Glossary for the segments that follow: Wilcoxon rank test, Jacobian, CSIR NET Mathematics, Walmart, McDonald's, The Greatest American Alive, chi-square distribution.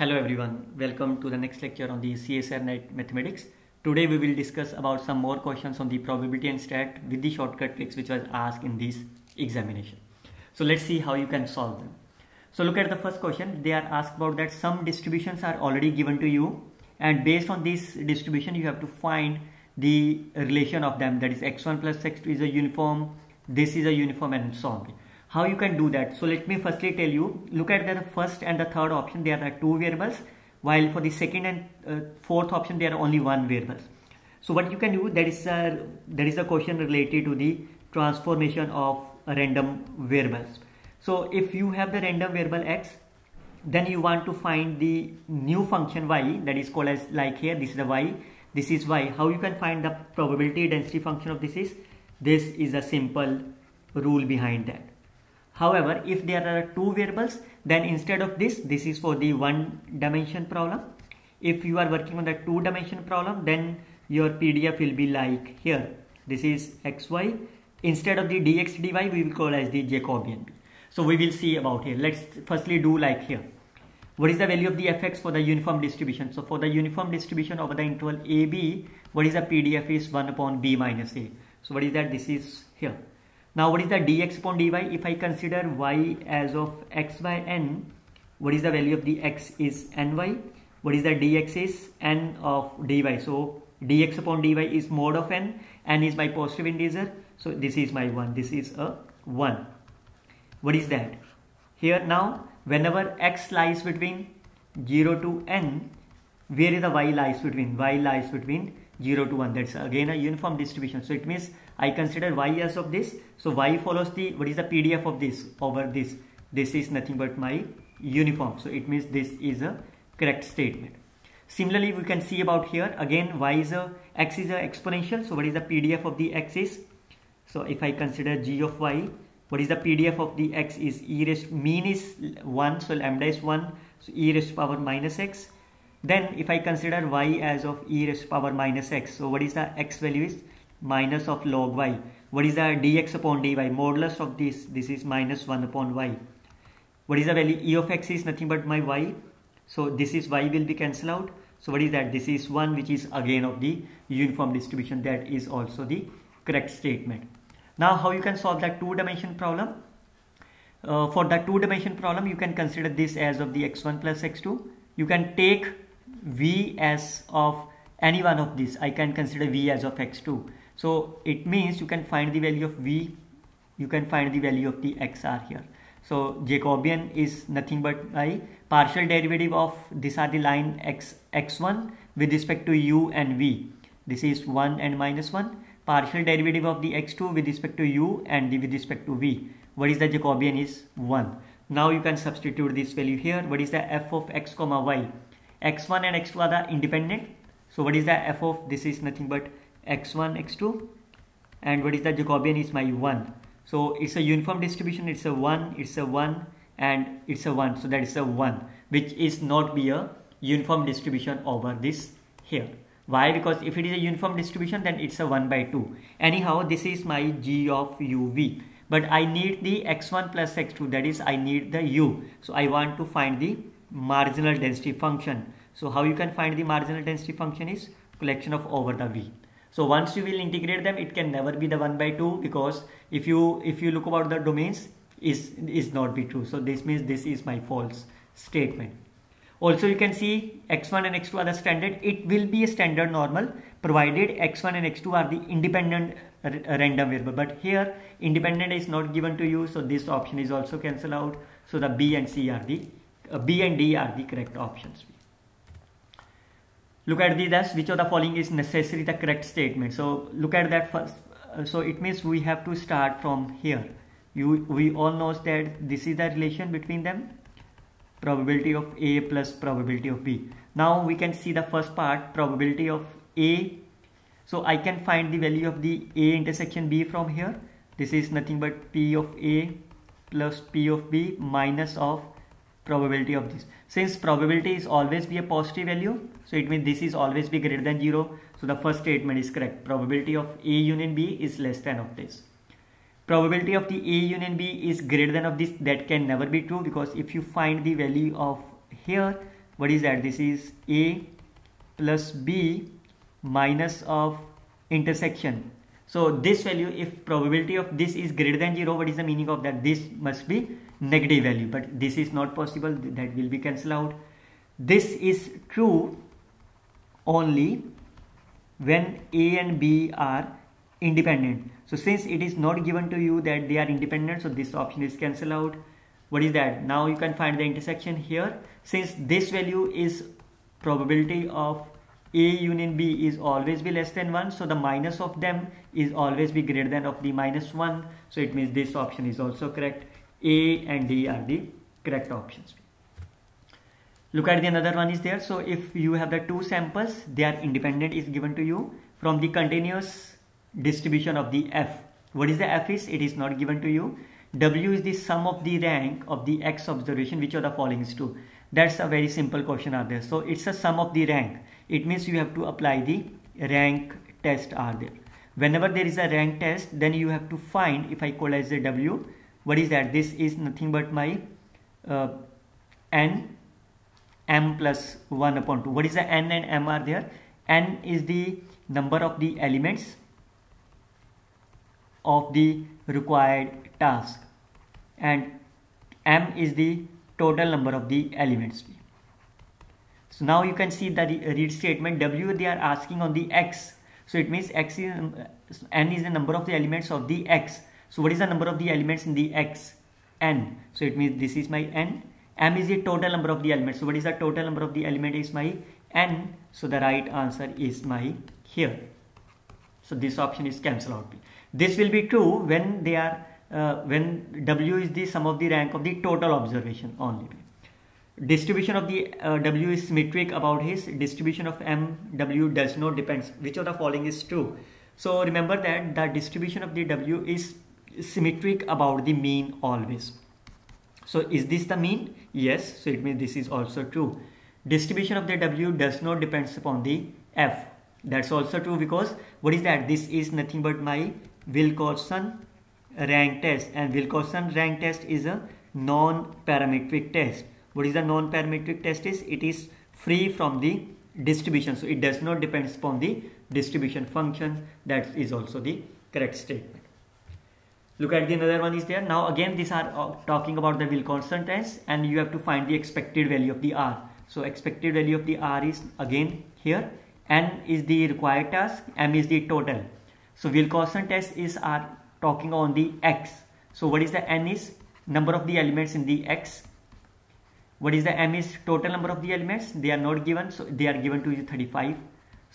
Hello everyone, welcome to the next lecture on the CSIR NET Mathematics. Today we will discuss about some more questions on the probability and stat with the shortcut tricks which was asked in this examination. So let's see how you can solve them. So look at the first question. They are asked about that some distributions are already given to you and based on this distribution you have to find the relation of them, that is x1 plus x2 is a uniform, this is a uniform and so on. How you can do that? So let me firstly tell you, look at the first and the third option, there are two variables, while for the second and fourth option there are only one variable. So what you can do, that is a question related to the transformation of random variables. So if you have the random variable x, then you want to find the new function y, that is called as, like here this is the y, this is y. How you can find the probability density function of this is a simple rule behind that. However, if there are two variables, then instead of this is for the one-dimension problem. If you are working on the two-dimension problem, then your PDF will be like here. This is xy. Instead of the dx dy, we will call as the Jacobian. So we will see about here. Let's firstly do like here. What is the value of the fx for the uniform distribution? So for the uniform distribution over the interval ab, what is the PDF is 1 upon b minus a. So what is that? This is here. Now what is the dx upon dy? If I consider y as of x by n, what is the value of the x is ny, what is the dx is n of dy. So dx upon dy is mod of n is my positive integer, so this is my 1, this is a 1. What is that? Here now whenever x lies between 0 to n, where is the y lies between? Y lies between 0 to 1, that's again a uniform distribution. So it means I consider y as of this, so y follows the, what is the PDF of this over this? This is nothing but my uniform, so it means this is a correct statement. Similarly, we can see about here, again y is a, x is a exponential, so what is the PDF of the x is? So if I consider g of y, what is the PDF of the x is e raised to, mean is 1, so lambda is 1, so e raised to power minus x. Then if I consider y as of e raised to power minus x, so what is the x value is? Minus of log y. What is the dx upon dy? Modulus of this is minus 1 upon y. What is the value? E of x is nothing but my y. So this is y will be cancelled out. So what is that? This is 1, which is again of the uniform distribution. That is also the correct statement. Now how you can solve that two-dimension problem? For that two-dimension problem, you can consider this as of the x1 plus x2. You can take v as of any one of these. I can consider v as of x2. So it means you can find the value of v, you can find the value of the xr here. So Jacobian is nothing but I partial derivative of, these are the line x1 with respect to u and v. This is 1 and minus 1. Partial derivative of the x2 with respect to u and with respect to v. What is the Jacobian is 1. Now you can substitute this value here. What is the f of x comma y? x1 and x2 are the independent. So what is the f of, this is nothing but x1, x2, and what is the Jacobian is my 1. So it's a uniform distribution, it's a 1, it's a 1, and it's a 1. So that is a 1, which is not be a uniform distribution over this here. Why? Because if it is a uniform distribution, then it's a 1 by 2. Anyhow, this is my g of uv. But I need the x1 plus x2, that is I need the u. So I want to find the marginal density function. So how you can find the marginal density function is collection of over the v. So once you will integrate them, it can never be the 1 by 2 because if you look about the domains, is not be true. So this means this is my false statement. Also you can see x1 and x2 are the standard. It will be a standard normal provided x1 and x2 are the independent random variable. But here independent is not given to you, so this option is also cancelled out. So the B and D are the correct options. Look at the thus, which of the following is necessary the correct statement. So look at that first. So it means we have to start from here. We all know that this is the relation between them, probability of A plus probability of B. Now we can see the first part, probability of A. So I can find the value of the A intersection B from here. This is nothing but P of A plus P of B minus of probability of this. Since probability is always be a positive value, so it means this is always be greater than 0. So the first statement is correct. Probability of A union B is less than of this. Probability of the A union B is greater than of this. That can never be true because if you find the value of here, what is that? This is A plus B minus of intersection. So this value, if probability of this is greater than 0, what is the meaning of that? This must be negative value, but this is not possible, that will be cancelled out. This is true only when A and B are independent. So since it is not given to you that they are independent, so this option is cancelled out. What is that? Now you can find the intersection here. Since this value is probability of A union B is always be less than 1, so the minus of them is always be greater than of the minus 1. So it means this option is also correct. A and D are the correct options. Look at the another one is there. So if you have the two samples, they are independent is given to you from the continuous distribution of the F. What is the F is? It is not given to you. W is the sum of the rank of the X observation, which are the following is true. That's a very simple question are there. So it's a sum of the rank. It means you have to apply the rank test are there. Whenever there is a rank test, then you have to find, if I call as a W, what is that? This is nothing but my N, M plus 1 upon 2. What is the N and M are there? N is the number of the elements of the required task, and M is the total number of the elements. So now you can see that the read statement W they are asking on the X. So it means X is N is the number of the elements of the X. So what is the number of the elements in the X? N. So it means this is my N. M is the total number of the elements. So what is the total number of the element is my N. So the right answer is my here. So this option is cancelled out. This will be true when they are when W is the sum of the rank of the total observation only. Distribution of the W is symmetric about his distribution of M. W does not depend. Which of the following is true? So remember that the distribution of the W is symmetric about the mean always. So is this the mean? Yes. So it means this is also true. Distribution of the W does not depend upon the F. That's also true, because what is that? This is nothing but my Wilcoxon rank test, and Wilcoxon rank test is a non-parametric test. What is the non-parametric test is? It is free from the distribution. So it does not depend upon the distribution function. That is also the correct statement. Look at the another one is there. Now again these are talking about the Wilcoxon test, and you have to find the expected value of the R. So expected value of the R is again here. N is the required task, M is the total. So Wilcoxon test is are talking on the X. So what is the N is? Number of the elements in the X. What is the M is? Total number of the elements. They are not given, so they are given to you 35.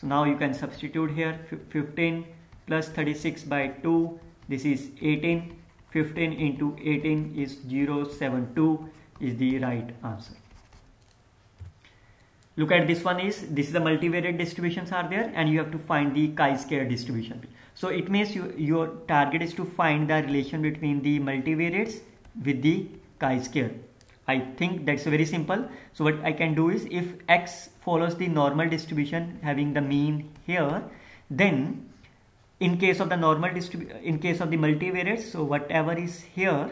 So now you can substitute here. 15 plus 36 by 2, this is 18. 15 into 18 is 072 is the right answer. Look at this one is, this is the multivariate distributions are there, and you have to find the chi-square distribution. So it means your target is to find the relation between the multivariates with the chi-square. I think that's very simple. So what I can do is, if X follows the normal distribution having the mean here, then in case of the normal distribution, in case of the multivariates, so whatever is here,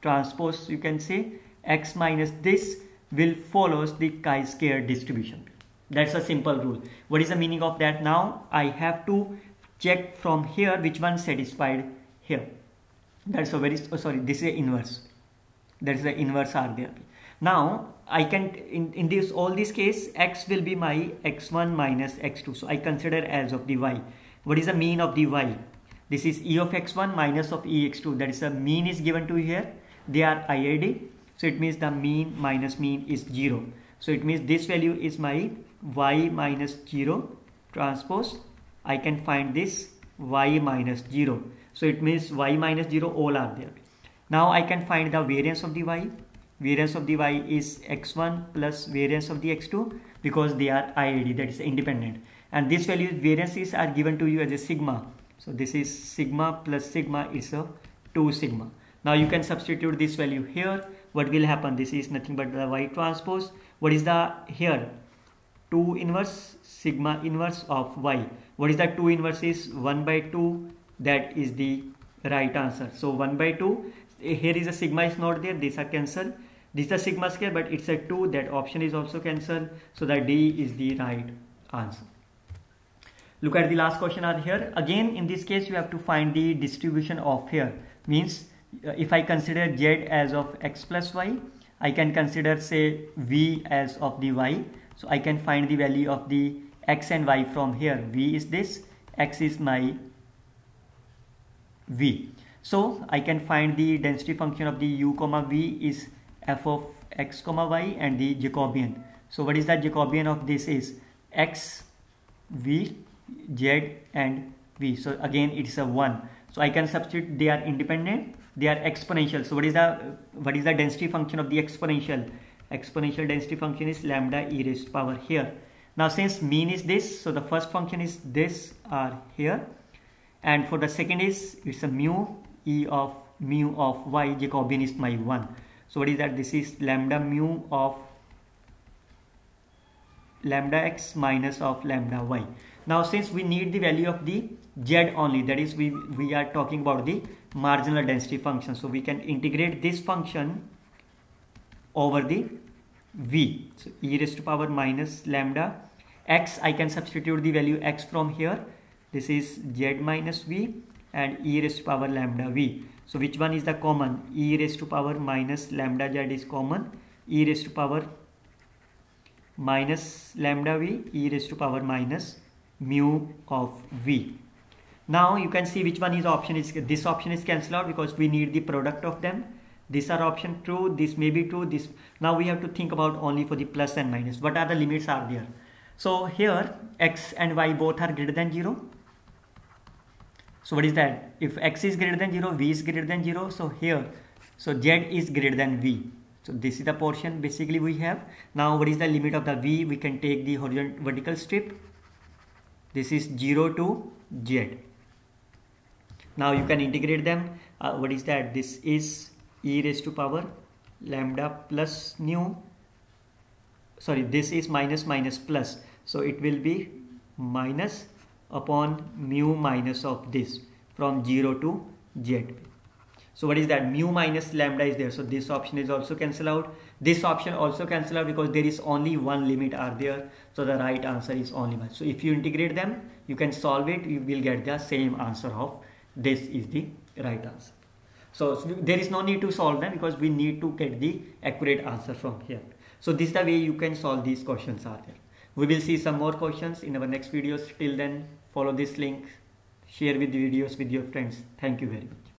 transpose you can say X minus this will follow the chi-square distribution. That's a simple rule. What is the meaning of that? Now I have to check from here which one satisfied here. That's a very this is a inverse. That's the inverse are there. Now I can in this all this case X will be my x1 minus x2. So I consider as of the Y. What is the mean of the Y? This is E of x1 minus of E x2. That is the mean is given to here. They are IID. So it means the mean minus mean is 0. So it means this value is my Y minus 0 transpose. I can find this Y minus 0. So it means Y minus 0 all are there. Now I can find the variance of the Y. Variance of the Y is x1 plus variance of the x2, because they are IID, that is independent. And this value variances are given to you as a sigma. So this is sigma plus sigma is a 2 sigma. Now you can substitute this value here. What will happen? This is nothing but the Y transpose. What is the here? 2 inverse sigma inverse of Y. What is the 2 inverse is 1 by 2. That is the right answer. So 1 by 2. Here is a sigma is not there. These are cancelled. This is a sigma scale, but it's a 2. That option is also cancelled. So that D is the right answer. Look at the last question out here. Again, in this case, you have to find the distribution of here. Means if I consider Z as of X plus Y, I can consider say V as of the Y. So I can find the value of the X and Y from here. V is this, X is my V. So I can find the density function of the U comma V is f of X comma Y and the Jacobian. So what is that Jacobian of this is X, V, Z and V. So again it's a 1. So I can substitute, they are independent, they are exponential. So what is the density function of the exponential? Exponential density function is lambda e raised to power here. Now since mean is this, so the first function is this r here, and for the second is it's a mu e of mu of y, Jacobian is my 1. So what is that? This is lambda mu of lambda x minus of lambda y. Now since we need the value of the z only, that is we are talking about the marginal density function, so we can integrate this function over the v. So e raised to power minus lambda x, I can substitute the value x from here. This is z minus v and e raised to power lambda v. So which one is the common? E raised to power minus lambda z is common. E raised to power minus lambda v, e raised to power minus mu of v. Now you can see which one is option is, this option is cancelled out because we need the product of them. These are option true, this may be true, this. Now we have to think about only for the plus and minus. What are the limits are there? So here x and y both are greater than 0. So what is that? If x is greater than 0, v is greater than 0. So here, so z is greater than v. So this is the portion basically we have. Now what is the limit of the v? We can take the horizontal vertical strip. This is 0 to z. Now you can integrate them. What is that? This is e raised to power lambda plus nu. Sorry, this is minus minus plus. So it will be minus upon mu minus of this from 0 to z. So what is that? Mu minus lambda is there. So this option is also cancelled out. This option also cancelled out because there is only one limit are there. So the right answer is only one. So if you integrate them, you can solve it. You will get the same answer of this is the right answer. So there is no need to solve them because we need to get the accurate answer from here. So this is the way you can solve these questions are there. We will see some more questions in our next videos. Till then, follow this link, share with the videos with your friends. Thank you very much.